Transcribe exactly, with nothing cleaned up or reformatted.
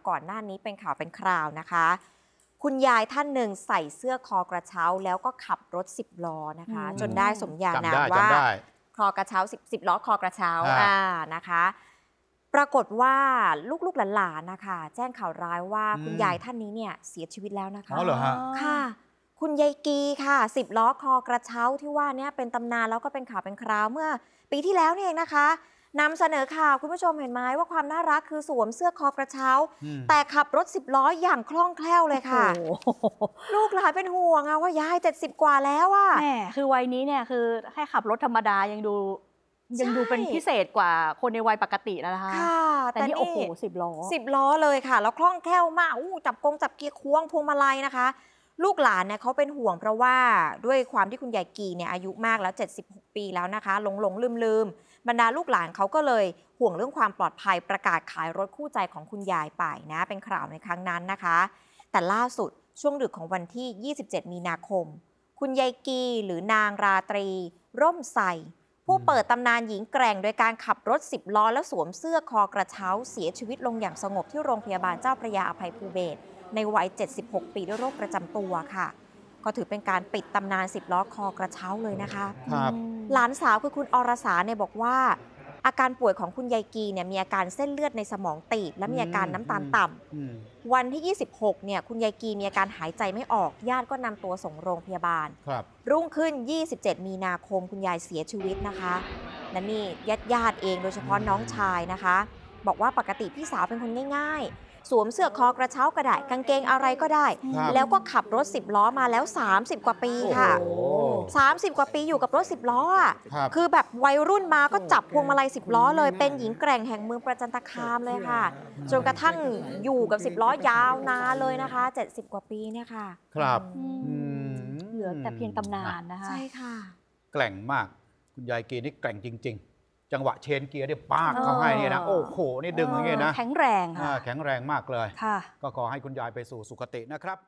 มาก่อนหน้านี้เป็นข่าวเป็นคราวนะคะคุณยายท่านหนึ่งใส่เสื้อคอกระเช้าแล้วก็ขับรถสิบล้อนะคะจนได้สมญานามว่าคอกระเช้าสิบล้อคอกระเช้านะคะปรากฏว่าลูกๆหลานๆนะคะแจ้งข่าวร้ายว่าคุณยายท่านนี้เนี่ยเสียชีวิตแล้วนะคะอ๋อเหรอฮะค่ะคุณยายกีค่ะสิบล้อคอกระเช้าที่ว่าเนี่ยเป็นตำนานแล้วก็เป็นข่าวเป็นคราวเมื่อปีที่แล้วนี่เองนะคะนำเสนอข่าวคุณผู้ชมเห็นไหมว่าความน่ารักคือสวมเสื้อคอกระเช้าแต่ขับรถสิบล้ออย่างคล่องแคล่วเลยค่ะลูกหลานเป็นห่วงอะว่ายายเจ็ดสิบกว่าแล้วอะแหมคือวัยนี้เนี่ยคือแค่ขับรถธรรมดายังดูยังดูเป็นพิเศษกว่าคนในวัยปกติแล้วนะคะแต่นี่โอ้โหสิบล้อสิบล้อเลยค่ะแล้วคล่องแคล่วมากจับกงจับเกียร์ควงพวงมาลัยนะคะลูกหลานเนี่ยเขาเป็นห่วงเพราะว่าด้วยความที่คุณยายกีเนี่ยอายุมากแล้วเจ็ดสิบหกปีแล้วนะคะหลงหลงลืมลืมบรรดาลูกหลานเขาก็เลยห่วงเรื่องความปลอดภัยประกาศขายรถคู่ใจของคุณยายไปนะเป็นข่าวในครั้งนั้นนะคะแต่ล่าสุดช่วงดึกของวันที่ยี่สิบเจ็ดมีนาคมคุณยายกีหรือนางราตรีร่มใส่ผู้เปิดตำนานหญิงแกร่งโดยการขับรถสิบล้อแล้วสวมเสื้อคอกระเช้าเสียชีวิตลงอย่างสงบที่โรงพยาบาลเจ้าพระยาอภัยภูเบศรในวัยเจ็ดสิบหกปีด้วยโรคประจำตัวค่ะก็ถือเป็นการปิดตำนานสิบล้อคอกระเช้าเลยนะคะหลานสาวคือคุณอรสาเนี่ยบอกว่าอาการป่วยของคุณยายกีเนี่ยมีอาการเส้นเลือดในสมองตีบและมีอาการน้ำตาลต่ำวันที่ยี่สิบหกเนี่ยคุณยายกีมีอาการหายใจไม่ออกญาติก็นำตัวส่งโรงพยาบาลรุ่งขึ้นยี่สิบเจ็ดมีนาคมคุณยายเสียชีวิตนะคะและนี่ญาติญาติเองโดยเฉพาะน้องชายนะคะบอกว่าปกติพี่สาวเป็นคนง่ายสวมเสื้อคอกระเช้าก็ได้กางเกงอะไรก็ได้แล้วก็ขับรถสิบล้อมาแล้วสามสิบกว่าปีค่ะสามสิบกว่าปีอยู่กับรถสิบล้ออ่ะคือแบบวัยรุ่นมาก็จับพวงมาลัยสิบล้อเลยเป็นหญิงแกร่งแห่งเมืองประจันตคามเลยค่ะจนกระทั่งอยู่กับสิบล้อยาวนานเลยนะคะเจ็ดสิบกว่าปีเนี่ยค่ะครับเหลือแต่เพียงตำนานนะคะใช่ค่ะแกร่งมากคุณยายกีนี่แกร่งจริงๆจังหวะเชนเกียร์ได้ป้าเข้าให้เนี่ยนะโอ้โหนี่ดึงอย่างเงี้ยนะแข็งแรงค่ะแข็งแรงมากเลยก็ขอให้คุณยายไปสู่สุคตินะครับ